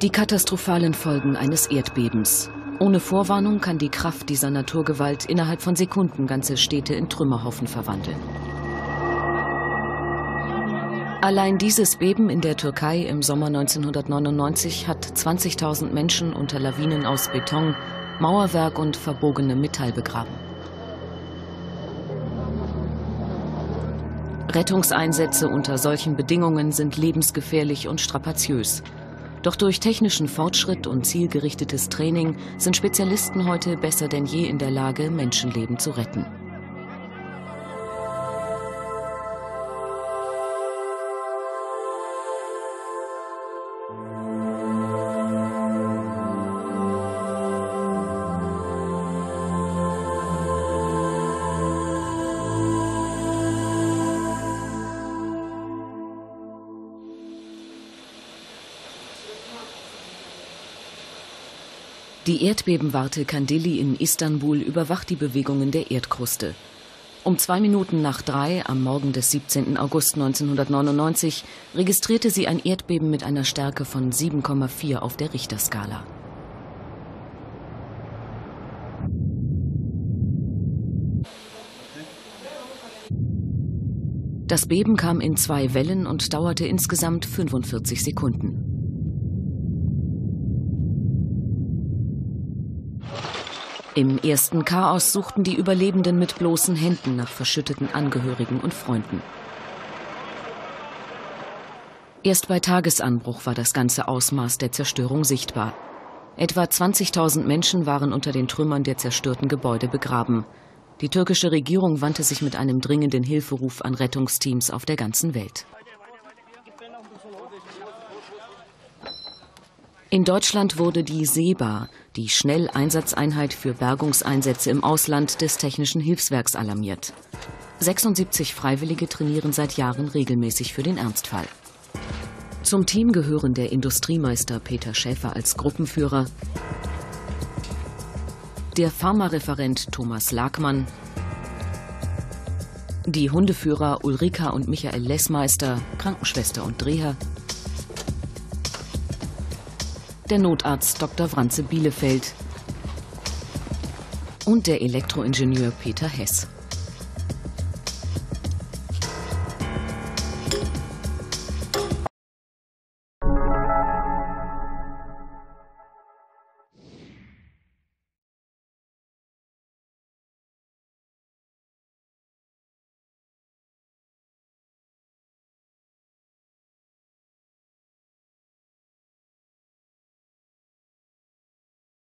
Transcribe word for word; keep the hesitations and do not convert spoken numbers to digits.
Die katastrophalen Folgen eines Erdbebens. Ohne Vorwarnung kann die Kraft dieser Naturgewalt innerhalb von Sekunden ganze Städte in Trümmerhaufen verwandeln. Allein dieses Beben in der Türkei im Sommer neunzehnhundertneunundneunzig hat zwanzigtausend Menschen unter Lawinen aus Beton, Mauerwerk und verbogenem Metall begraben. Rettungseinsätze unter solchen Bedingungen sind lebensgefährlich und strapaziös. Doch durch technischen Fortschritt und zielgerichtetes Training sind Spezialisten heute besser denn je in der Lage, Menschenleben zu retten. Die Erdbebenwarte Kandilli in Istanbul überwacht die Bewegungen der Erdkruste. Um zwei Minuten nach drei am Morgen des siebzehnten August neunzehnhundertneunundneunzig registrierte sie ein Erdbeben mit einer Stärke von sieben Komma vier auf der Richterskala. Das Beben kam in zwei Wellen und dauerte insgesamt fünfundvierzig Sekunden. Im ersten Chaos suchten die Überlebenden mit bloßen Händen nach verschütteten Angehörigen und Freunden. Erst bei Tagesanbruch war das ganze Ausmaß der Zerstörung sichtbar. Etwa zwanzigtausend Menschen waren unter den Trümmern der zerstörten Gebäude begraben. Die türkische Regierung wandte sich mit einem dringenden Hilferuf an Rettungsteams auf der ganzen Welt. In Deutschland wurde die SEEBA, die Schnelleinsatzeinheit für Bergungseinsätze im Ausland des Technischen Hilfswerks, alarmiert. sechsundsiebzig Freiwillige trainieren seit Jahren regelmäßig für den Ernstfall. Zum Team gehören der Industriemeister Peter Schäfer als Gruppenführer, der Pharmareferent Thomas Lackmann, die Hundeführer Ulrika und Michael Lessmeister, Krankenschwester und Dreher, der Notarzt Doktor Franz Bielefeld und der Elektroingenieur Peter Hess.